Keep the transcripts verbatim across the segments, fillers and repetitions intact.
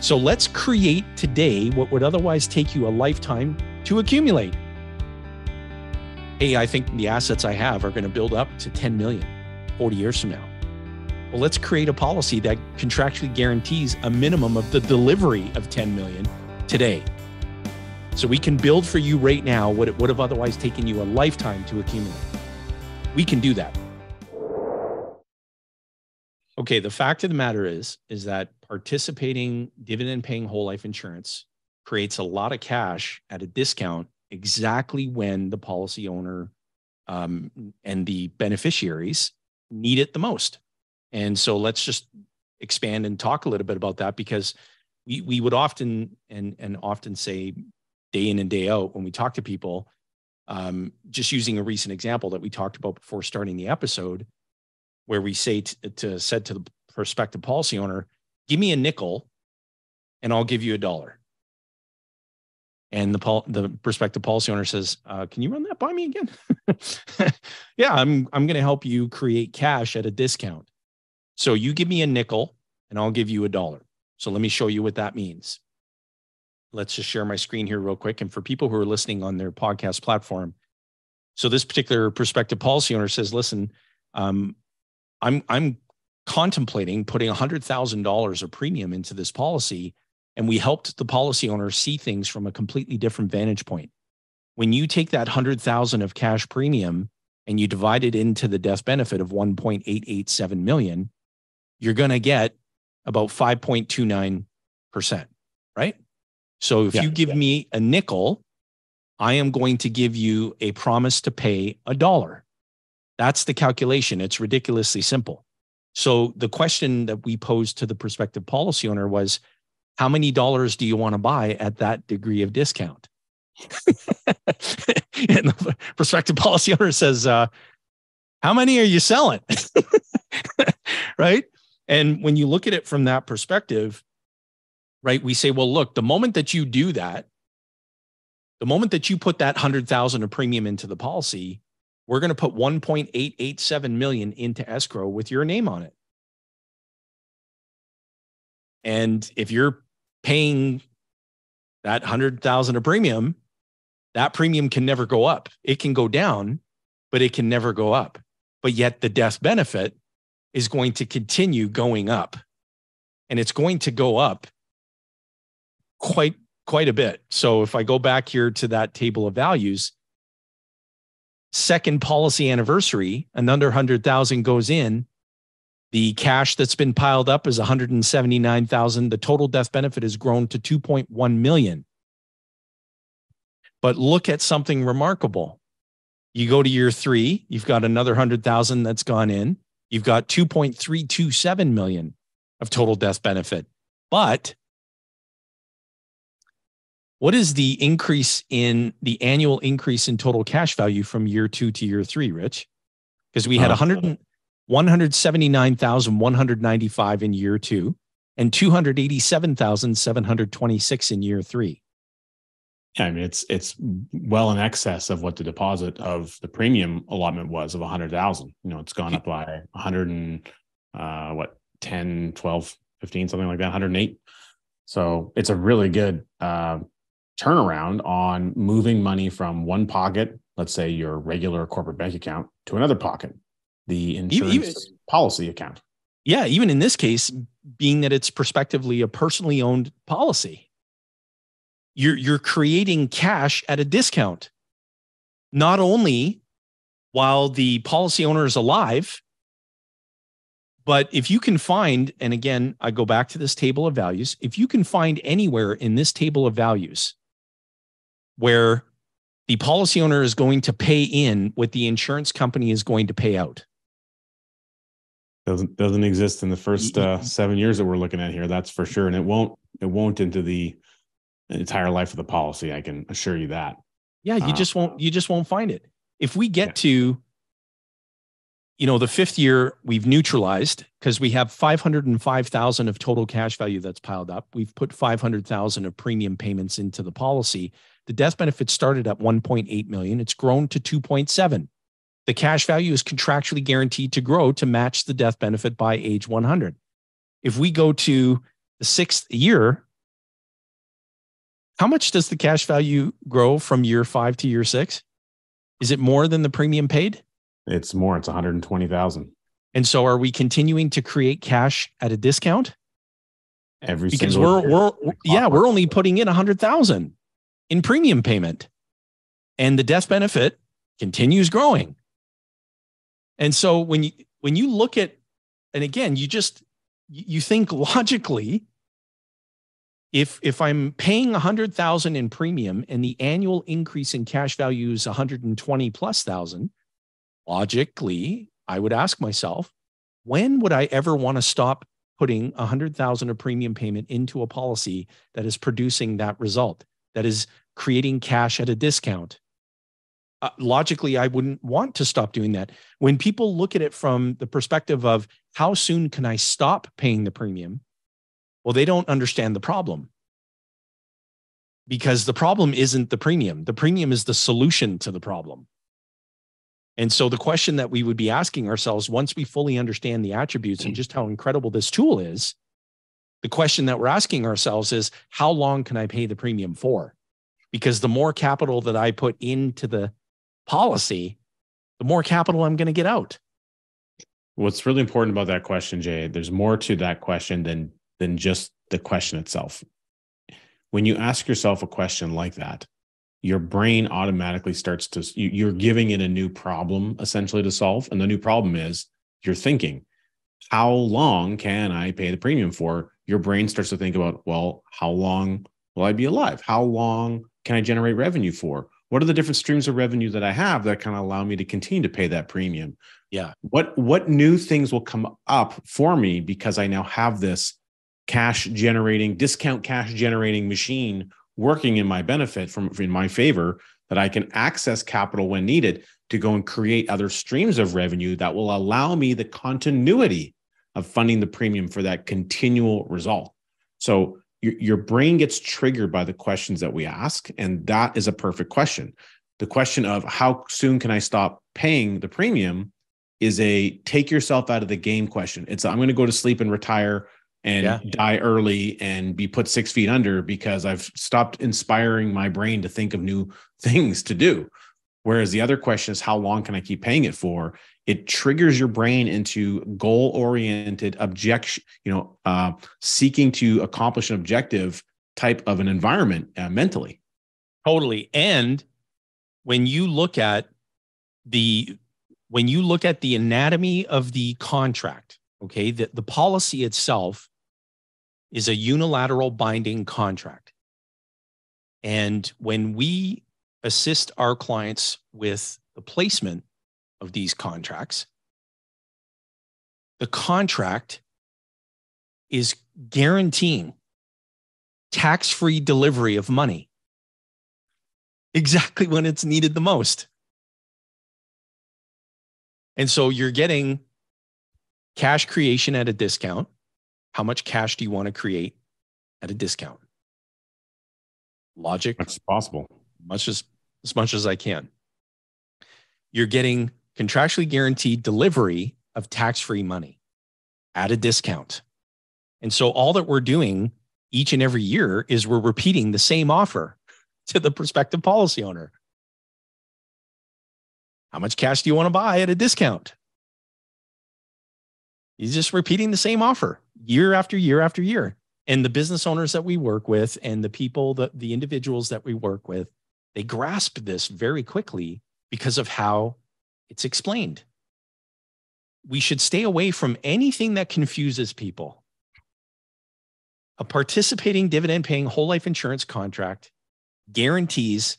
So let's create today what would otherwise take you a lifetime to accumulate. Hey, I think the assets I have are going to build up to ten million forty years from now. Well, let's create a policy that contractually guarantees a minimum of the delivery of ten million today. So we can build for you right now what it would have otherwise taken you a lifetime to accumulate. We can do that. Okay, the fact of the matter is, is that participating dividend-paying whole life insurance creates a lot of cash at a discount exactly when the policy owner um, and the beneficiaries need it the most. And so let's just expand and talk a little bit about that, because we, we would often and, and often say day in and day out when we talk to people, um, just using a recent example that we talked about before starting the episode, where we say to, to said to the prospective policy owner, give me a nickel and I'll give you a dollar. And the, the prospective policy owner says, uh, can you run that by me again? Yeah, I'm, I'm going to help you create cash at a discount. So you give me a nickel and I'll give you a dollar. So let me show you what that means. Let's just share my screen here real quick. And for people who are listening on their podcast platform, so this particular prospective policy owner says, listen, um, I'm, I'm contemplating putting one hundred thousand dollars of premium into this policy. And we helped the policy owner see things from a completely different vantage point. When you take that one hundred thousand of cash premium and you divide it into the death benefit of one point eight eight seven million, you're going to get about five point two nine percent, right? So if yeah, you give yeah. me a nickel, I am going to give you a promise to pay a dollar. That's the calculation. It's ridiculously simple. So the question that we posed to the prospective policy owner was, how many dollars do you want to buy at that degree of discount? And the prospective policy owner says, uh, how many are you selling? Right? And when you look at it from that perspective, right, we say, well, look, the moment that you do that, the moment that you put that one hundred thousand dollars of premium into the policy, we're going to put one point eight eight seven million dollars into escrow with your name on it. And if you're paying that one hundred thousand dollars of premium, that premium can never go up. It can go down, but it can never go up. But yet the death benefit is going to continue going up, and it's going to go up quite, quite a bit. So if I go back here to that table of values, second policy anniversary, another one hundred thousand dollars goes in. The cash that's been piled up is one hundred seventy-nine thousand dollars. The total death benefit has grown to two point one million dollars. But look at something remarkable. You go to year three, you've got another one hundred thousand dollars that's gone in. You've got two point three two seven million dollars of total death benefit. But what is the increase in the annual increase in total cash value from year two to year three, Rich? Because we had one hundred one hundred seventy-nine thousand one hundred ninety-five in year two and two hundred eighty-seven thousand seven hundred twenty-six in year three. Yeah, I mean, it's it's well in excess of what the deposit of the premium allotment was of one hundred thousand. You know, it's gone up by one hundred and uh, what, ten, twelve, fifteen, something like that, one hundred eight. So it's a really good uh, turnaround on moving money from one pocket, let's say your regular corporate bank account, to another pocket, the insurance even, policy account. Yeah, even in this case, being that it's prospectively a personally owned policy, you're, you're creating cash at a discount, not only while the policy owner is alive, but if you can find, and again, I go back to this table of values, if you can find anywhere in this table of values where the policy owner is going to pay in what the insurance company is going to pay out. Doesn't doesn't exist in the first uh, seven years that we're looking at here. That's for sure, and it won't it won't into the entire life of the policy. I can assure you that. Yeah, you uh, just won't you just won't find it. If we get yeah. to, you know, the fifth year, we've neutralized because we have five hundred and five thousand of total cash value that's piled up. We've put five hundred thousand of premium payments into the policy. The death benefit started at one point eight million dollars. It's grown to two point seven. The cash value is contractually guaranteed to grow to match the death benefit by age one hundred. If we go to the sixth year, How much does the cash value grow from year five to year six? Is it more than the premium paid? It's more. It's one hundred twenty thousand dollars. And so are we continuing to create cash at a discount? Every because single we're, year. We're, yeah, we're only putting in one hundred thousand dollars in premium payment. And the death benefit continues growing. And so when you, when you look at, and again, you just, you think logically, If if I'm paying one hundred thousand dollars in premium and the annual increase in cash value is one hundred twenty plus thousand, logically, I would ask myself, when would I ever want to stop putting one hundred thousand dollars of premium payment into a policy that is producing that result, that is creating cash at a discount? Uh, logically, I wouldn't want to stop doing that. When people look at it from the perspective of how soon can I stop paying the premium? Well, they don't understand the problem, because the problem isn't the premium. The premium is the solution to the problem. And so the question that we would be asking ourselves once we fully understand the attributes and just how incredible this tool is, the question that we're asking ourselves is, how long can I pay the premium for? Because the more capital that I put into the policy, the more capital I'm going to get out. What's really important about that question, Jay, there's more to that question than than just the question itself. When you ask yourself a question like that, your brain automatically starts to, you're giving it a new problem essentially to solve. And the new problem is you're thinking, how long can I pay the premium for? Your brain starts to think about, well, how long will I be alive? How long can I generate revenue for? What are the different streams of revenue that I have that kind of allow me to continue to pay that premium? Yeah. What, what new things will come up for me because I now have this cash generating, discount cash generating machine working in my benefit, from in my favor, that I can access capital when needed to go and create other streams of revenue that will allow me the continuity of funding the premium for that continual result. So your, your brain gets triggered by the questions that we ask. And that is a perfect question. The question of how soon can I stop paying the premium is a take yourself out of the game question. It's I'm going to go to sleep and retire and yeah. die early and be put six feet under because I've stopped inspiring my brain to think of new things to do. Whereas the other question is, how long can I keep paying it for? It triggers your brain into goal-oriented objection, you know, uh, seeking to accomplish an objective type of an environment uh, mentally. Totally. And when you look at the, when you look at the anatomy of the contract, okay, the, the policy itself is a unilateral binding contract. And when we assist our clients with the placement of these contracts, the contract is guaranteeing tax-free delivery of money exactly when it's needed the most. And so you're getting cash creation at a discount. How much cash do you want to create at a discount? Logic. That's possible. Much as, as much as I can. You're getting contractually guaranteed delivery of tax-free money at a discount. And so all that we're doing each and every year is we're repeating the same offer to the prospective policy owner. How much cash do you want to buy at a discount? He's just repeating the same offer year after year after year. And the business owners that we work with and the people, that the individuals that we work with, they grasp this very quickly because of how it's explained. We should stay away from anything that confuses people. A participating dividend-paying whole life insurance contract guarantees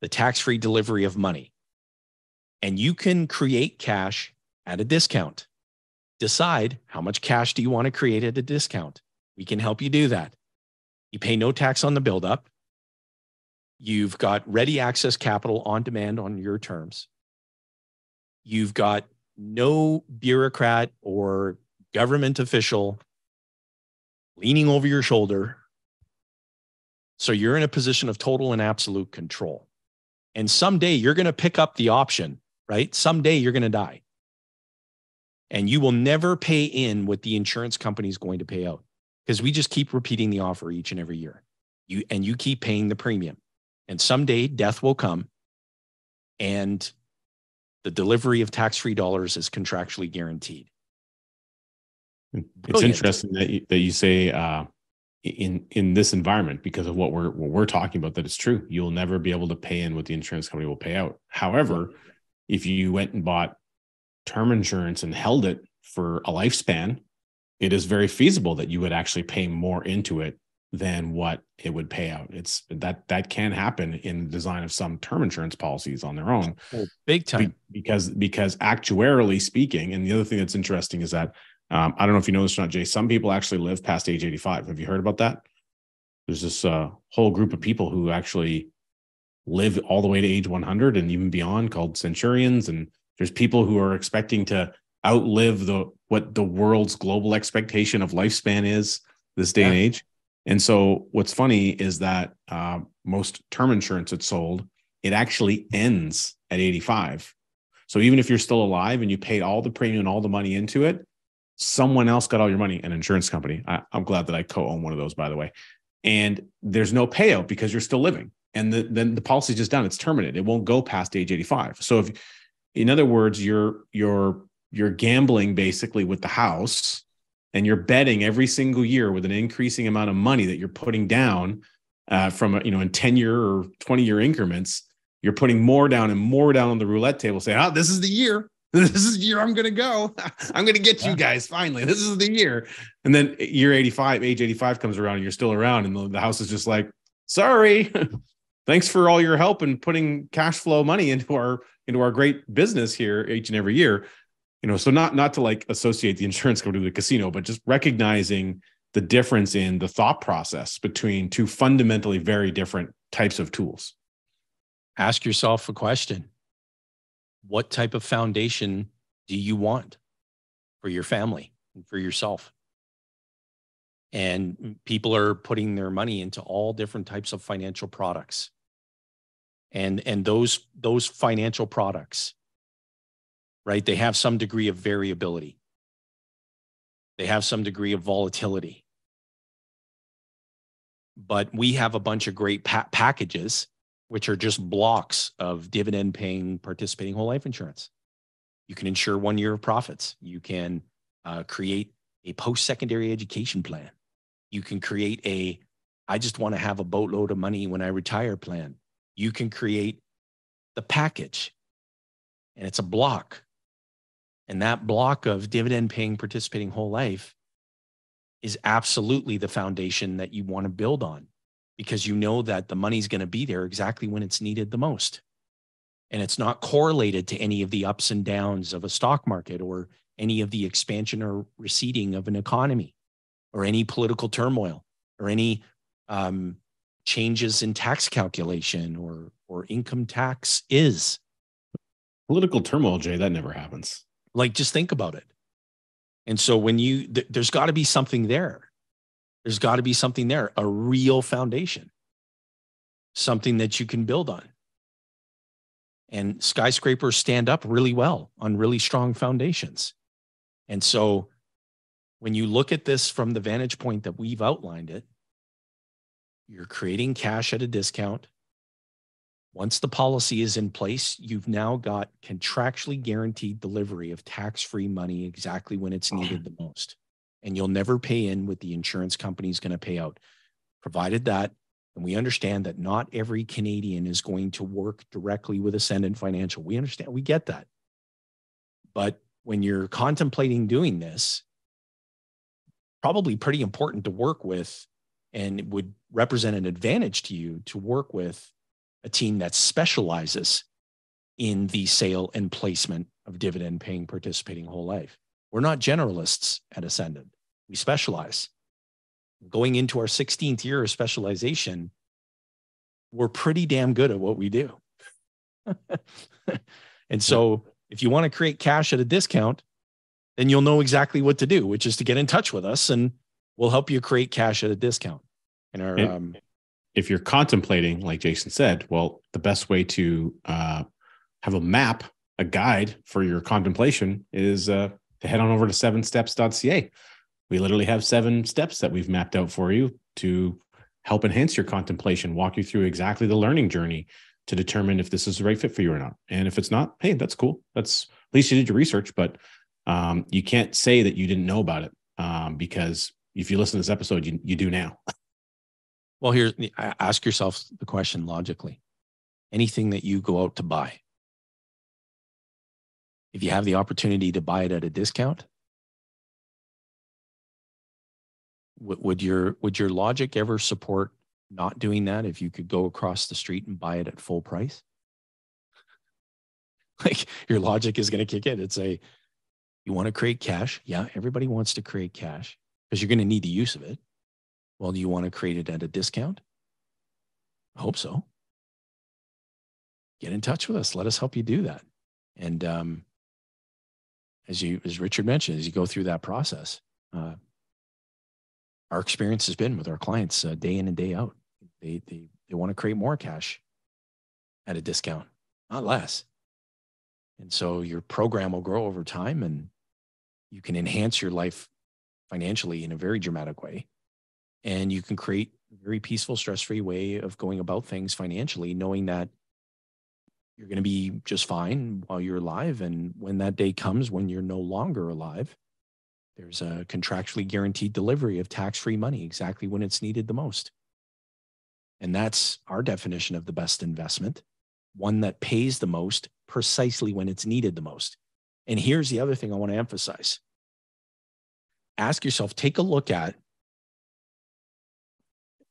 the tax-free delivery of money. And you can create cash at a discount. Decide how much cash do you want to create at a discount. We can help you do that. You pay no tax on the buildup. You've got ready access capital on demand on your terms. You've got no bureaucrat or government official leaning over your shoulder. So you're in a position of total and absolute control. And someday you're going to pick up the option, right? Someday you're going to die. And you will never pay in what the insurance company is going to pay out, because we just keep repeating the offer each and every year. you and you keep paying the premium. And someday death will come, and the delivery of tax-free dollars is contractually guaranteed. It's Brilliant. Interesting that you, that you say uh, in in this environment, because of what we're what we're talking about, that it's true. You'll never be able to pay in what the insurance company will pay out. However, if you went and bought term insurance and held it for a lifespan, it is very feasible that you would actually pay more into it than what it would pay out. It's that that can happen in the design of some term insurance policies on their own. Oh, big time. Be, because, because actuarially speaking, and the other thing that's interesting is that, um, I don't know if you know this or not, Jay, some people actually live past age eighty-five. Have you heard about that? There's this uh, whole group of people who actually live all the way to age one hundred and even beyond, called centurions. And there's people who are expecting to outlive the what the world's global expectation of lifespan is this day yeah. and age. And so what's funny is that uh, most term insurance that's sold, it actually ends at eighty-five. So even if you're still alive and you paid all the premium and all the money into it, someone else got all your money, an insurance company. I, I'm glad that I co-own one of those, by the way. And there's no payout because you're still living. And the, then the policy's just done. It's terminated. It won't go past age eighty-five. So if, in other words, you're, you're, you're gambling basically with the house. And you're betting every single year with an increasing amount of money that you're putting down uh, from, you know, in ten-year or twenty-year increments, you're putting more down and more down on the roulette table, saying, oh, this is the year. This is the year I'm going to go. I'm going to get you guys finally. This is the year. And then year eighty-five, age eighty-five comes around and you're still around. And the house is just like, sorry, thanks for all your help and putting cash flow money into our into our great business here each and every year. You know, so not not to like associate the insurance company with the casino, but just recognizing the difference in the thought process between two fundamentally very different types of tools. Ask yourself a question. What type of foundation do you want for your family and for yourself? And people are putting their money into all different types of financial products. And, and those, those financial products, right? They have some degree of variability. They have some degree of volatility. But we have a bunch of great pa- packages, which are just blocks of dividend paying, participating whole life insurance. You can insure one year of profits. You can uh, create a post-secondary education plan. You can create a, I just want to have a boatload of money when I retire plan. You can create the package, and it's a block. And that block of dividend paying, participating whole life is absolutely the foundation that you want to build on, because you know that the money's going to be there exactly when it's needed the most. And it's not correlated to any of the ups and downs of a stock market or any of the expansion or receding of an economy or any political turmoil or any um, changes in tax calculation or, or income tax is. Political turmoil, Jay, that never happens. Like, just think about it. And so when you, th- there's got to be something there. There's got to be something there, a real foundation, something that you can build on. And skyscrapers stand up really well on really strong foundations. And so when you look at this from the vantage point that we've outlined it, you're creating cash at a discount. Once the policy is in place, you've now got contractually guaranteed delivery of tax-free money exactly when it's needed the most. And you'll never pay in what the insurance company is going to pay out, provided that, and we understand that not every Canadian is going to work directly with Ascendant Financial. We understand, we get that. But when you're contemplating doing this, probably pretty important to work with, and it would represent an advantage to you to work with a team that specializes in the sale and placement of dividend paying, participating whole life. We're not generalists at Ascendant. We specialize. Going into our sixteenth year of specialization, we're pretty damn good at what we do. And so if you want to create cash at a discount, then you'll know exactly what to do, which is to get in touch with us and we'll help you create cash at a discount. And our, yeah. um, If you're contemplating, like Jayson said, well, the best way to uh, have a map, a guide for your contemplation is uh, to head on over to seven steps dot c a. We literally have seven steps that we've mapped out for you to help enhance your contemplation, walk you through exactly the learning journey to determine if this is the right fit for you or not. And if it's not, hey, that's cool. That's at least you did your research, but um, you can't say that you didn't know about it um, because if you listen to this episode, you, you do now. Well, here, ask yourself the question logically. Anything that you go out to buy, if you have the opportunity to buy it at a discount, would your, would your logic ever support not doing that if you could go across the street and buy it at full price? Like, your logic is going to kick in. It's a, you want to create cash. Yeah, everybody wants to create cash because you're going to need the use of it. Well, do you want to create it at a discount? I hope so. Get in touch with us. Let us help you do that. And um, as you, as Richard mentioned, as you go through that process, uh, our experience has been with our clients uh, day in and day out. They, they, they want to create more cash at a discount, not less. And so your program will grow over time and you can enhance your life financially in a very dramatic way. And you can create a very peaceful, stress-free way of going about things financially, knowing that you're going to be just fine while you're alive. And when that day comes, when you're no longer alive, there's a contractually guaranteed delivery of tax-free money exactly when it's needed the most. And that's our definition of the best investment, one that pays the most precisely when it's needed the most. And here's the other thing I want to emphasize. Ask yourself, take a look at,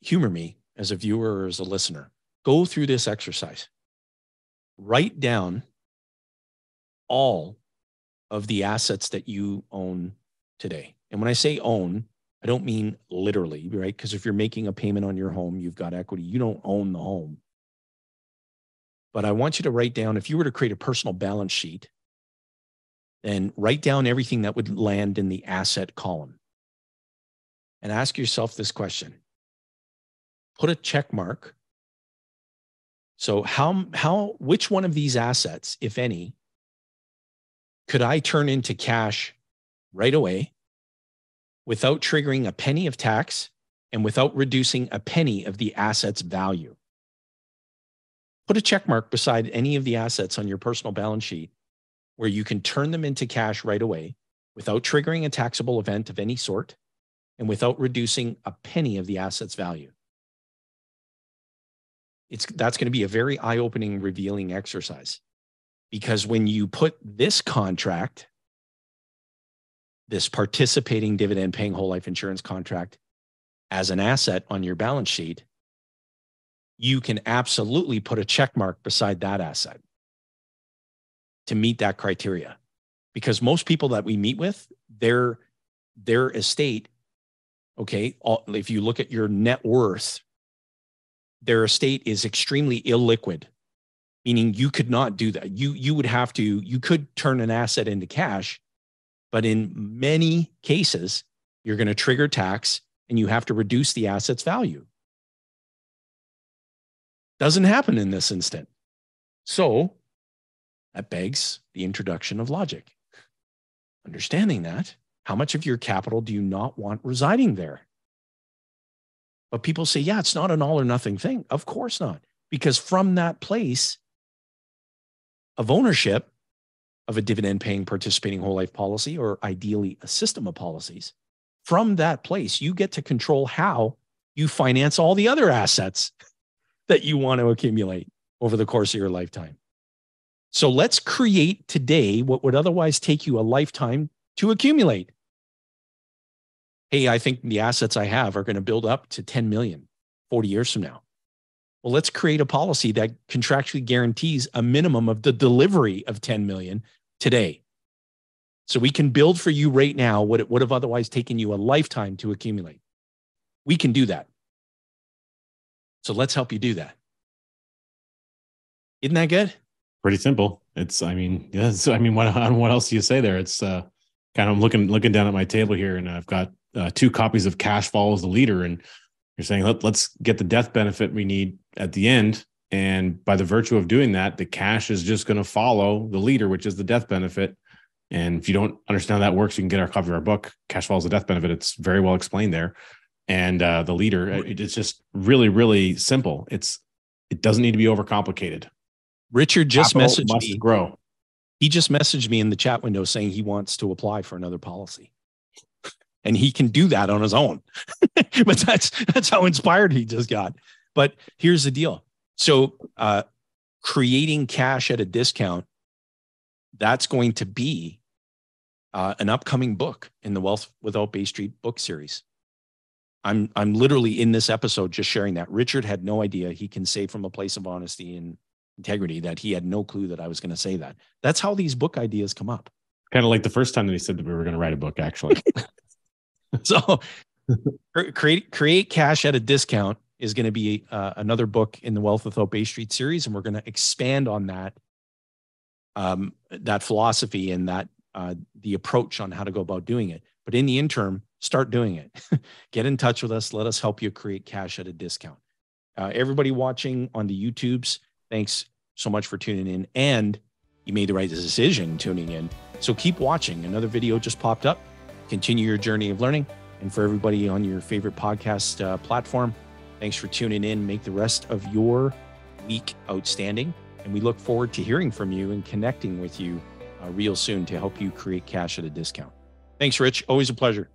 humor me as a viewer or as a listener, go through this exercise. Write down all of the assets that you own today. And when I say own, I don't mean literally, right? Because if you're making a payment on your home, you've got equity. You don't own the home. But I want you to write down, if you were to create a personal balance sheet, then write down everything that would land in the asset column. And ask yourself this question. Put a check mark. So how, how, which one of these assets, if any, could I turn into cash right away without triggering a penny of tax and without reducing a penny of the asset's value? Put a check mark beside any of the assets on your personal balance sheet where you can turn them into cash right away without triggering a taxable event of any sort and without reducing a penny of the asset's value. It's, that's going to be a very eye-opening, revealing exercise, because when you put this contract, this participating dividend paying whole life insurance contract, as an asset on your balance sheet, you can absolutely put a check mark beside that asset to meet that criteria. Because most people that we meet with, their, their estate, okay, all, if you look at your net worth, their estate is extremely illiquid, meaning you could not do that. You, you would have to, you could turn an asset into cash, but in many cases, you're going to trigger tax and you have to reduce the asset's value. Doesn't happen in this instant. So that begs the introduction of logic. Understanding that, how much of your capital do you not want residing there? But people say, yeah, it's not an all or nothing thing. Of course not. Because from that place of ownership of a dividend paying participating whole life policy, or ideally a system of policies, from that place, you get to control how you finance all the other assets that you want to accumulate over the course of your lifetime. So let's create today what would otherwise take you a lifetime to accumulate. Hey, I think the assets I have are going to build up to ten million forty years from now. Well, let's create a policy that contractually guarantees a minimum of the delivery of ten million today. So we can build for you right now what it would have otherwise taken you a lifetime to accumulate. We can do that. So let's help you do that. Isn't that good? Pretty simple. It's, I mean, yeah, so, I mean, what, what else do you say there? It's uh, kind of looking, looking down at my table here, and I've got Uh, two copies of Cash Follows the Leader, and you're saying, Let, let's get the death benefit we need at the end. And by the virtue of doing that, the cash is just going to follow the leader, which is the death benefit. And if you don't understand how that works, you can get our copy of our book, Cash Follows the Death Benefit. It's very well explained there. and uh, the leader. It, it's just really, really simple. It's it doesn't need to be overcomplicated. Richard just Capital messaged must me. Grow. He just messaged me in the chat window saying he wants to apply for another policy. And he can do that on his own. But that's that's how inspired he just got. But here's the deal. So uh, creating cash at a discount, that's going to be uh, an upcoming book in the Wealth Without Bay Street book series. I'm I'm literally in this episode just sharing that. Richard had no idea. He can say from a place of honesty and integrity that he had no clue that I was going to say that. That's how these book ideas come up. Kind of like the first time that he said that we were going to write a book, actually. So create, create cash at a discount is going to be uh, another book in the Wealth Without Bay Street series. And we're going to expand on that, um, that philosophy and that uh, the approach on how to go about doing it. But in the interim, start doing it. Get in touch with us. Let us help you create cash at a discount. Uh, everybody watching on the YouTubes, thanks so much for tuning in. And you made the right decision tuning in. So keep watching. Another video just popped up. Continue your journey of learning. And for everybody on your favorite podcast uh, platform, thanks for tuning in. Make the rest of your week outstanding. And we look forward to hearing from you and connecting with you uh, real soon to help you create cash at a discount. Thanks, Rich. Always a pleasure.